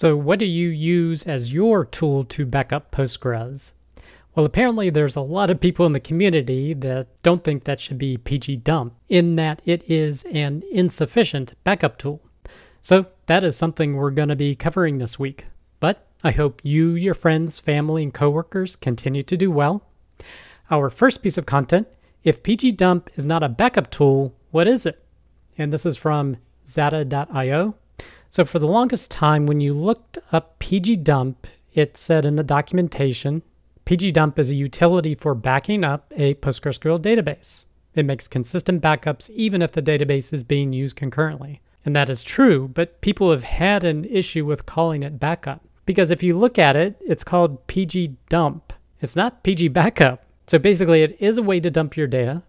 So what do you use as your tool to back up Postgres? Well, apparently there's a lot of people in the community that don't think that should be pg_dump, in that it is an insufficient backup tool. So that is something we're going to be covering this week. But I hope you, your friends, family, and coworkers continue to do well. Our first piece of content, if pg_dump is not a backup tool, what is it? And this is from zata.io. So for the longest time, when you looked up pg_dump, it said in the documentation, pg_dump is a utility for backing up a PostgreSQL database. It makes consistent backups even if the database is being used concurrently. And that is true, but people have had an issue with calling it backup. Because if you look at it, it's called pg_dump. It's not pg_backup. So basically it is a way to dump your data.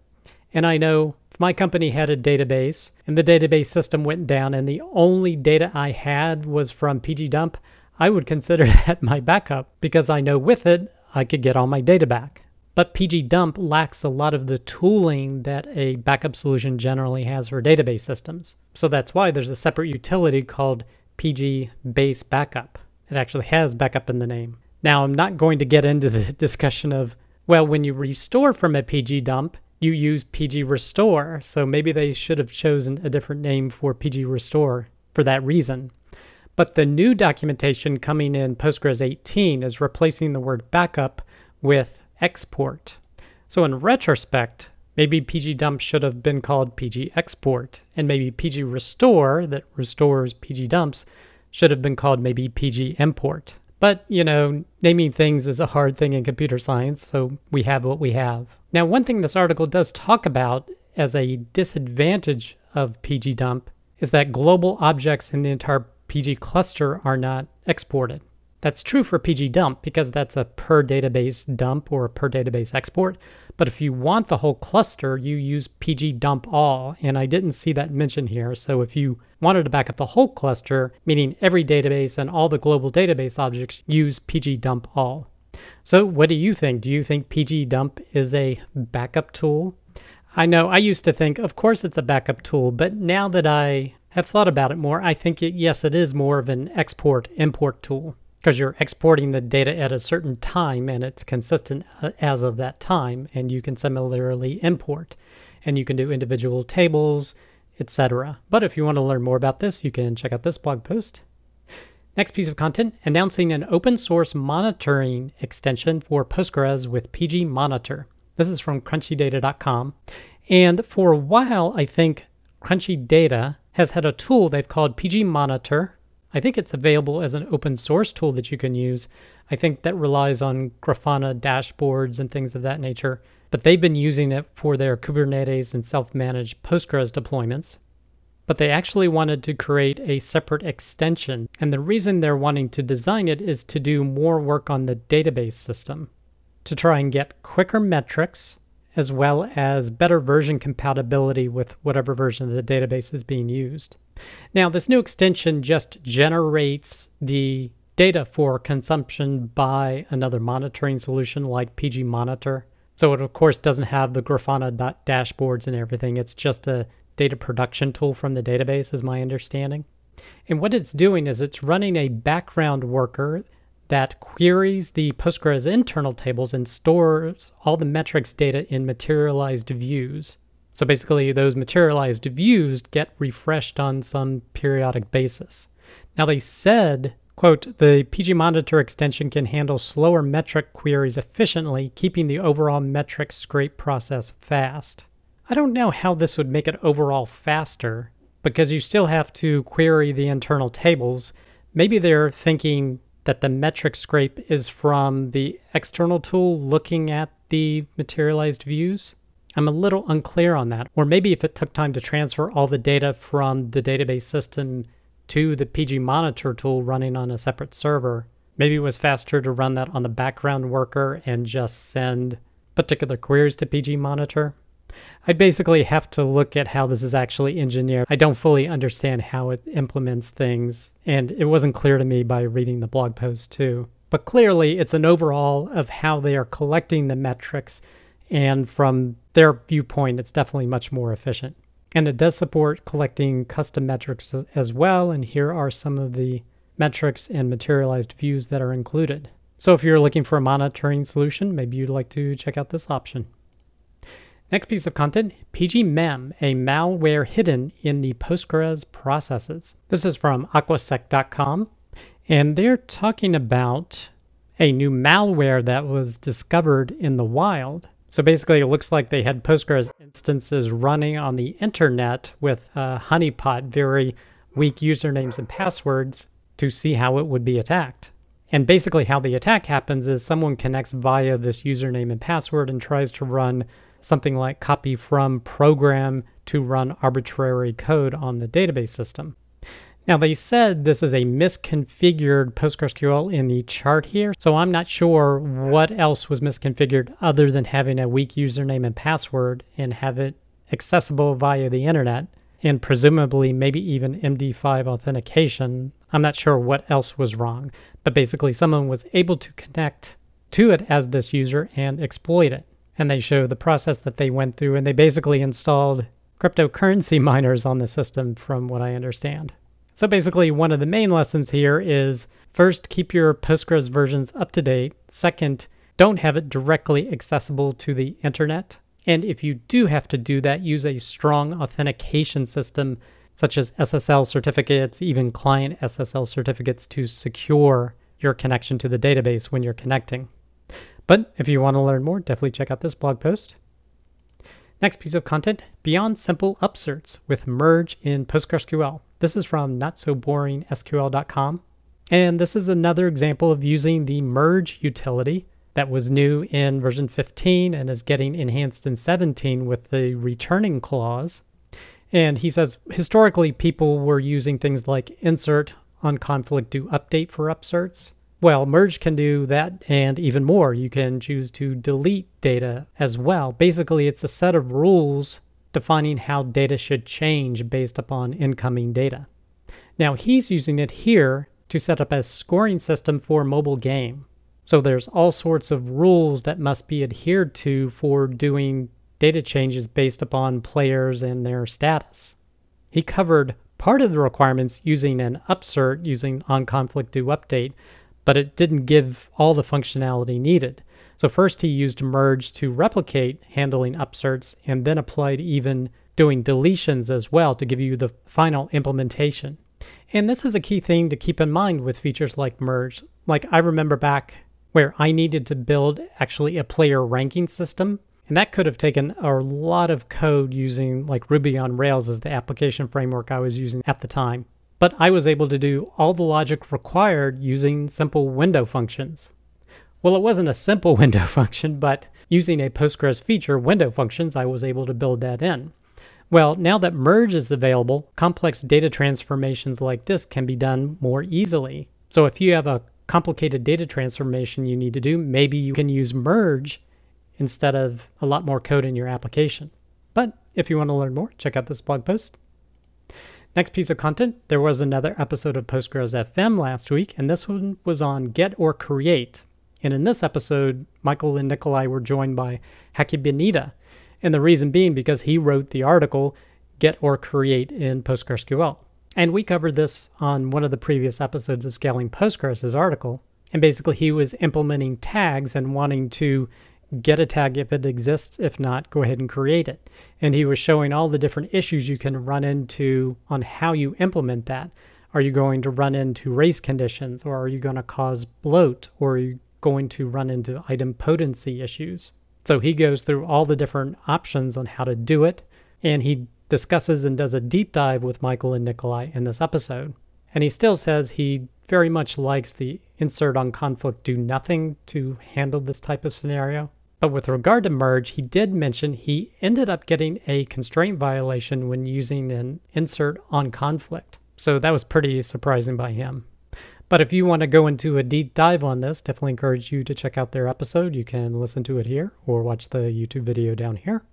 And I know my company had a database and the database system went down and the only data I had was from pg_dump, I would consider that my backup because I know with it, I could get all my data back. But pg_dump lacks a lot of the tooling that a backup solution generally has for database systems. So that's why there's a separate utility called pg_basebackup. It actually has backup in the name. Now, I'm not going to get into the discussion of, well, when you restore from a pg_dump, you use pg_restore. So maybe they should have chosen a different name for pg_restore for that reason. But the new documentation coming in Postgres 18 is replacing the word backup with export. So in retrospect, maybe pg_dump should have been called pg_export, and maybe pg_restore that restores pg_dumps should have been called maybe pg_import. But, you know, naming things is a hard thing in computer science, so we have what we have. Now, one thing this article does talk about as a disadvantage of pg_dump is that global objects in the entire PG cluster are not exported. That's true for pg_dump because that's a per database dump or a per database export. But if you want the whole cluster, you use pg_dump_all, and I didn't see that mentioned here. So if you wanted to back up the whole cluster, meaning every database and all the global database objects, use pg_dump_all. So what do you think? Do you think pg_dump is a backup tool? I know I used to think, of course it's a backup tool, but now that I have thought about it more, I think yes, it is more of an export-import tool because you're exporting the data at a certain time and it's consistent as of that time, and you can similarly import, and you can do individual tables, etc. But if you want to learn more about this, you can check out this blog post. Next piece of content, announcing an open source monitoring extension for Postgres with pgMonitor. This is from crunchydata.com. And for a while, I think CrunchyData has had a tool they've called pgMonitor. I think it's available as an open source tool that you can use. I think that relies on Grafana dashboards and things of that nature, but they've been using it for their Kubernetes and self-managed Postgres deployments. But they actually wanted to create a separate extension, and the reason they're wanting to design it is to do more work on the database system, to try and get quicker metrics, as well as better version compatibility with whatever version of the database is being used. Now, this new extension just generates the data for consumption by another monitoring solution like pgMonitor. So it, of course, doesn't have the Grafana dashboards and everything. It's just a data production tool from the database, is my understanding. And what it's doing is it's running a background worker that queries the Postgres internal tables and stores all the metrics data in materialized views. So basically those materialized views get refreshed on some periodic basis. Now they said, quote, the pgMonitor extension can handle slower metric queries efficiently, keeping the overall metric scrape process fast. I don't know how this would make it overall faster because you still have to query the internal tables. Maybe they're thinking that the metric scrape is from the external tool looking at the materialized views. I'm a little unclear on that. Or maybe if it took time to transfer all the data from the database system to the pgMonitor tool running on a separate server, maybe it was faster to run that on the background worker and just send particular queries to pgMonitor. I basically have to look at how this is actually engineered. I don't fully understand how it implements things, and it wasn't clear to me by reading the blog post too. But clearly it's an overall of how they are collecting the metrics, and from their viewpoint, it's definitely much more efficient. And it does support collecting custom metrics as well, and here are some of the metrics, and materialized views that are included. So if you're looking for a monitoring solution, maybe you'd like to check out this option. Next piece of content, PG Mem, a malware hidden in the Postgres processes. This is from aquasec.com, and they're talking about a new malware that was discovered in the wild. So basically, it looks like they had Postgres instances running on the internet with honeypot, very weak usernames and passwords, to see how it would be attacked. And basically how the attack happens is someone connects via this username and password and tries to run something like copy from program to run arbitrary code on the database system. Now, they said this is a misconfigured PostgreSQL in the chart here, so I'm not sure what else was misconfigured other than having a weak username and password and have it accessible via the internet and presumably maybe even MD5 authentication. I'm not sure what else was wrong, but basically someone was able to connect to it as this user and exploit it. And they show the process that they went through, and they basically installed cryptocurrency miners on the system, from what I understand. So basically, one of the main lessons here is, first, keep your Postgres versions up to date. Second, don't have it directly accessible to the internet. And if you do have to do that, use a strong authentication system, such as SSL certificates, even client SSL certificates, to secure your connection to the database when you're connecting. But if you want to learn more, definitely check out this blog post. Next piece of content, Beyond Simple Upserts with MERGE in PostgreSQL. This is from notsoboringsql.com. And this is another example of using the MERGE utility that was new in version 15 and is getting enhanced in 17 with the returning clause. And he says, historically, people were using things like insert on conflict do update for upserts. Well, MERGE can do that and even more. You can choose to delete data as well. Basically, it's a set of rules defining how data should change based upon incoming data. Now, he's using it here to set up a scoring system for a mobile game. So there's all sorts of rules that must be adhered to for doing data changes based upon players and their status. He covered part of the requirements using an upsert, using on conflict do update, but it didn't give all the functionality needed. So first he used MERGE to replicate handling upserts and then applied even doing deletions as well to give you the final implementation. And this is a key thing to keep in mind with features like MERGE. Like, I remember back where I needed to build actually a player ranking system, and that could have taken a lot of code using like Ruby on Rails as the application framework I was using at the time. But I was able to do all the logic required using simple window functions. Well, it wasn't a simple window function, but using a Postgres feature, window functions, I was able to build that in. Well, now that MERGE is available, complex data transformations like this can be done more easily. So if you have a complicated data transformation you need to do, maybe you can use MERGE instead of a lot more code in your application. But if you want to learn more, check out this blog post. Next piece of content, there was another episode of Postgres FM last week, and this one was on Get or Create. And in this episode, Michael and Nikolai were joined by Haki Benita. And the reason being because he wrote the article, Get or Create in PostgreSQL. And we covered this on one of the previous episodes of Scaling Postgres, his article. And basically he was implementing tags and wanting to get a tag if it exists, if not, go ahead and create it. And he was showing all the different issues you can run into on how you implement that. Are you going to run into race conditions, or are you going to cause bloat, or are you going to run into idempotency issues? So he goes through all the different options on how to do it, and he discusses and does a deep dive with Michael and Nikolai in this episode. And he still says he very much likes the insert on conflict do nothing to handle this type of scenario. But with regard to MERGE, he did mention he ended up getting a constraint violation when using an insert on conflict. So that was pretty surprising by him. But if you want to go into a deep dive on this, definitely encourage you to check out their episode. You can listen to it here or watch the YouTube video down here.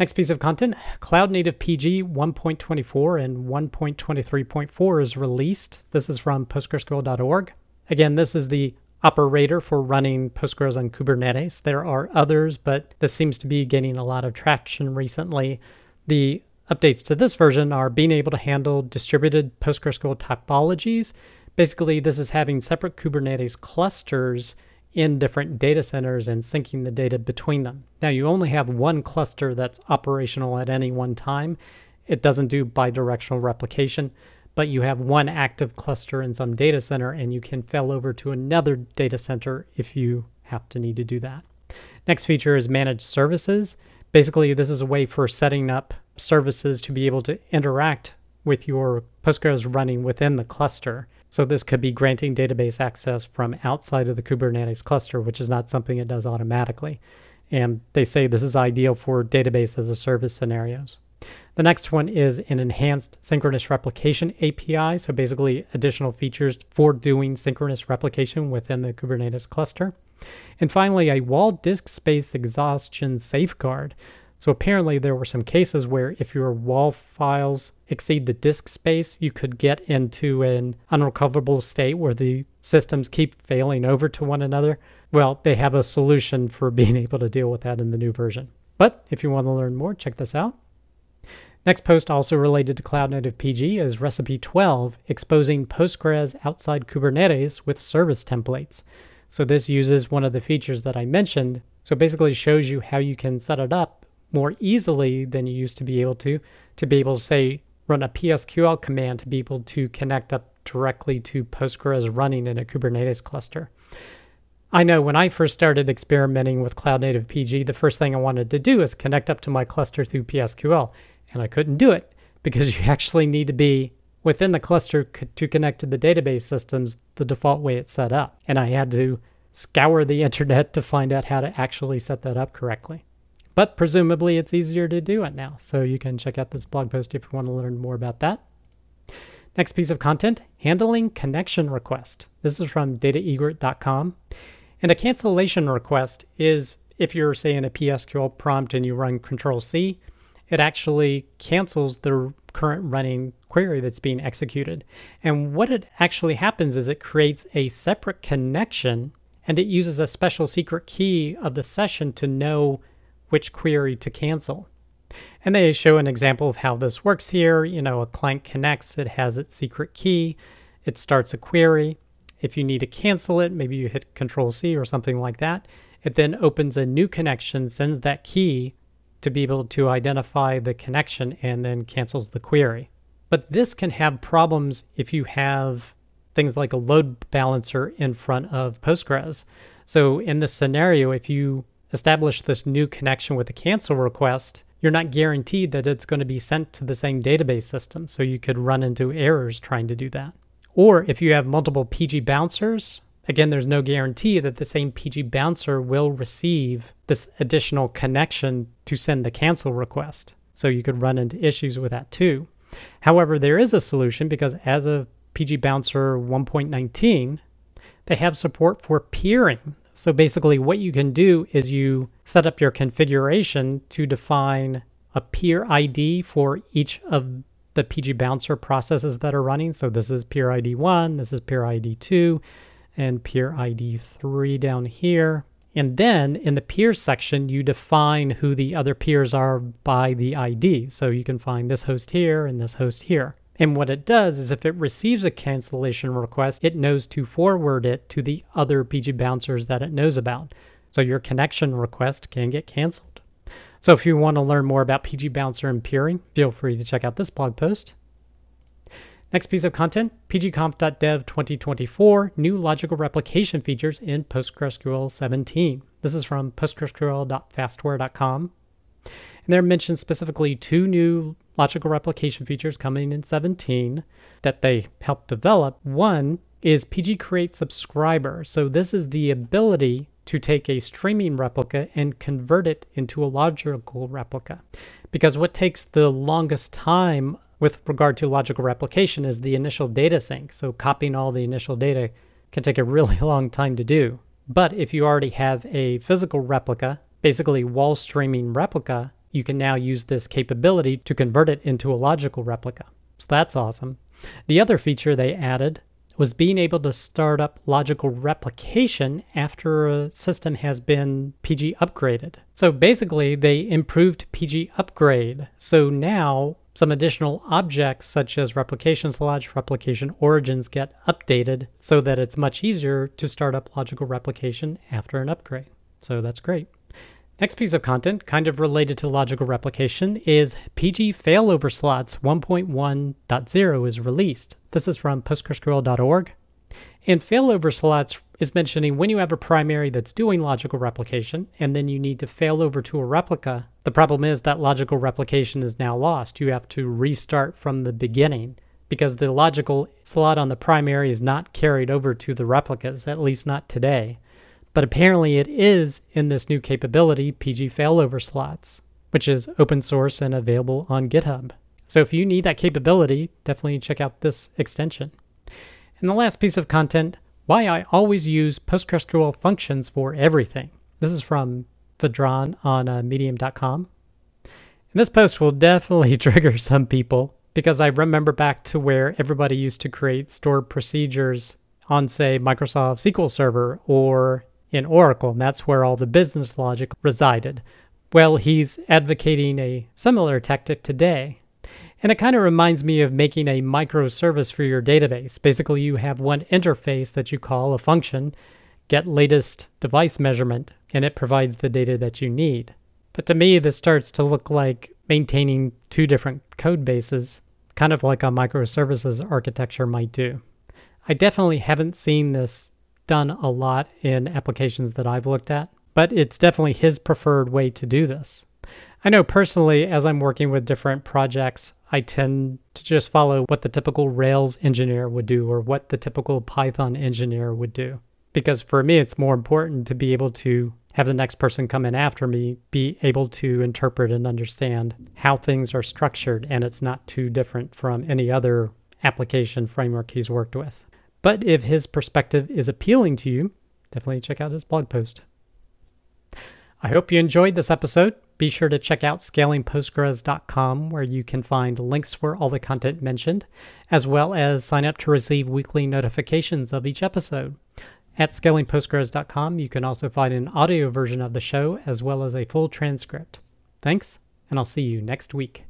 Next piece of content, CloudNativePG 1.24 and 1.23.4 is released. This is from postgresql.org. Again, this is the operator for running Postgres on Kubernetes. There are others, but this seems to be gaining a lot of traction recently. The updates to this version are being able to handle distributed PostgreSQL topologies, Basically, this is having separate Kubernetes clusters in different data centers and syncing the data between them. Now, you only have one cluster that's operational at any one time. It doesn't do bidirectional replication, but you have one active cluster in some data center, and you can fail over to another data center if you have to need to do that. Next feature is managed services. Basically, this is a way for setting up services to be able to interact with your Postgres running within the cluster. So this could be granting database access from outside of the Kubernetes cluster, which is not something it does automatically. And they say this is ideal for database as a service scenarios. The next one is an enhanced synchronous replication API. So basically additional features for doing synchronous replication within the Kubernetes cluster. And finally, a WAL disk space exhaustion safeguard. So apparently there were some cases where if your WAL files exceed the disk space, you could get into an unrecoverable state where the systems keep failing over to one another. Well, they have a solution for being able to deal with that in the new version. But if you want to learn more, check this out. Next post, also related to CloudNativePG, is Recipe 12, Exposing Postgres Outside Kubernetes with Service Templates. So this uses one of the features that I mentioned. So basically shows you how you can set it up more easily than you used to be able to be able to, say, run a PSQL command to be able to connect up directly to Postgres running in a Kubernetes cluster. I know when I first started experimenting with CloudNativePG, the first thing I wanted to do is connect up to my cluster through PSQL, and I couldn't do it because you actually need to be within the cluster to connect to the database systems the default way it's set up. And I had to scour the internet to find out how to actually set that up correctly. But presumably it's easier to do it now. So you can check out this blog post if you want to learn more about that. Next piece of content, handling connection request. This is from dataegret.com. And a cancellation request is if you're, say, in a PSQL prompt and you run Control-C, it actually cancels the current running query that's being executed. And what it actually happens is it creates a separate connection, and it uses a special secret key of the session to know which query to cancel. And they show an example of how this works here. You know, a client connects, it has its secret key, it starts a query. If you need to cancel it, maybe you hit Control-C or something like that. It then opens a new connection, sends that key to be able to identify the connection, and then cancels the query. But this can have problems if you have things like a load balancer in front of Postgres. So in this scenario, if you establish this new connection with a cancel request, you're not guaranteed that it's going to be sent to the same database system. So you could run into errors trying to do that. Or if you have multiple PG bouncers, again, there's no guarantee that the same PG bouncer will receive this additional connection to send the cancel request. So you could run into issues with that too. However, there is a solution because as of pgBouncer 1.19, they have support for peering. So basically what you can do is you set up your configuration to define a peer ID for each of the pgBouncer processes that are running. So this is peer ID 1, this is peer ID 2, and peer ID 3 down here. And then in the peer section, you define who the other peers are by the ID. So you can find this host here and this host here. And what it does is if it receives a cancellation request, it knows to forward it to the other PG bouncers that it knows about. So your connection request can get canceled. So if you want to learn more about PG Bouncer and peering, feel free to check out this blog post. Next piece of content, pgconf.dev 2024, new logical replication features in PostgreSQL 17. This is from postgresql.fastware.com. And they're mentioned specifically two new logical replication features coming in 17 that they helped develop. One is PG Create Subscriber. So this is the ability to take a streaming replica and convert it into a logical replica. Because what takes the longest time with regard to logical replication is the initial data sync. So copying all the initial data can take a really long time to do. But if you already have a physical replica, basically wall streaming replica, you can now use this capability to convert it into a logical replica. So that's awesome. The other feature they added was being able to start up logical replication after a system has been PG upgraded. So basically they improved PG upgrade. So now Some additional objects such as replication slots, replication origins get updated so that it's much easier to start up logical replication after an upgrade. So that's great. Next piece of content, kind of related to logical replication, is PG Failover Slots 1.1.0 is released. This is from postgresql.org. And failover slots is mentioning when you have a primary that's doing logical replication and then you need to fail over to a replica, the problem is that logical replication is now lost. You have to restart from the beginning because the logical slot on the primary is not carried over to the replicas, at least not today. But apparently it is in this new capability, PG Failover Slots, which is open source and available on GitHub. So if you need that capability, definitely check out this extension. And the last piece of content, why I always use PostgreSQL functions for everything. This is from Vedran on medium.com. And this post will definitely trigger some people because I remember back to where everybody used to create stored procedures on, say, Microsoft SQL Server or in Oracle, and that's where all the business logic resided. Well, he's advocating a similar tactic today. And it kind of reminds me of making a microservice for your database. Basically, you have one interface that you call a function, get latest device measurement, and it provides the data that you need. But to me, this starts to look like maintaining two different code bases, kind of like a microservices architecture might do. I definitely haven't seen this done a lot in applications that I've looked at, but it's definitely his preferred way to do this. I know personally, as I'm working with different projects, I tend to just follow what the typical Rails engineer would do or what the typical Python engineer would do. Because for me, it's more important to be able to have the next person come in after me, be able to interpret and understand how things are structured, and it's not too different from any other application framework he's worked with. But if his perspective is appealing to you, definitely check out his blog post. I hope you enjoyed this episode. Be sure to check out scalingpostgres.com where you can find links for all the content mentioned, as well as sign up to receive weekly notifications of each episode. At scalingpostgres.com, you can also find an audio version of the show as well as a full transcript. Thanks, and I'll see you next week.